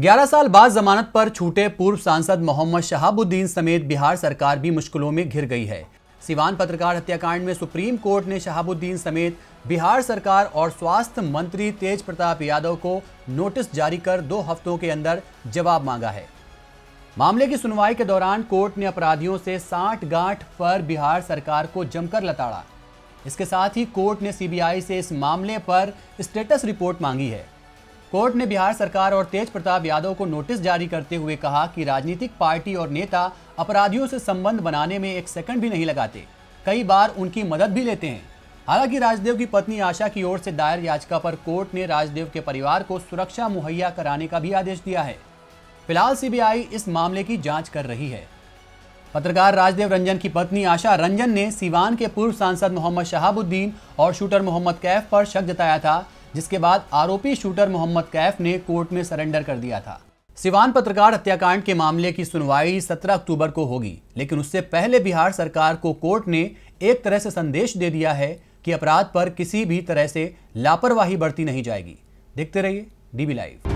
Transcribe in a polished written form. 11 साल बाद जमानत पर छूटे पूर्व सांसद मोहम्मद शहाबुद्दीन समेत बिहार सरकार भी मुश्किलों में घिर गई है। सीवान पत्रकार हत्याकांड में सुप्रीम कोर्ट ने शहाबुद्दीन समेत बिहार सरकार और स्वास्थ्य मंत्री तेज प्रताप यादव को नोटिस जारी कर 2 हफ्तों के अंदर जवाब मांगा है। मामले की सुनवाई के दौरान कोर्ट ने अपराधियों से साठगांठ पर बिहार सरकार को जमकर लताड़ा। इसके साथ ही कोर्ट ने सीबीआई से इस मामले पर स्टेटस रिपोर्ट मांगी है। कोर्ट ने बिहार सरकार और तेज प्रताप यादव को नोटिस जारी करते हुए कहा कि राजनीतिक पार्टी और नेता अपराधियों से संबंध बनाने में 1 सेकंड भी नहीं लगाते, कई बार उनकी मदद भी लेते हैं। हालांकि राजदेव की पत्नी आशा की ओर से दायर याचिका पर कोर्ट ने राजदेव के परिवार को सुरक्षा मुहैया कराने का भी आदेश दिया है। फिलहाल सीबीआई इस मामले की जांच कर रही है। पत्रकार राजदेव रंजन की पत्नी आशा रंजन ने सीवान के पूर्व सांसद मोहम्मद शहाबुद्दीन और शूटर मोहम्मद कैफ पर शक जताया था, जिसके बाद आरोपी शूटर मोहम्मद कैफ ने कोर्ट में सरेंडर कर दिया था। सीवान पत्रकार हत्याकांड के मामले की सुनवाई 17 अक्टूबर को होगी, लेकिन उससे पहले बिहार सरकार को कोर्ट ने एक तरह से संदेश दे दिया है कि अपराध पर किसी भी तरह से लापरवाही बरती नहीं जाएगी। देखते रहिए DB लाइव।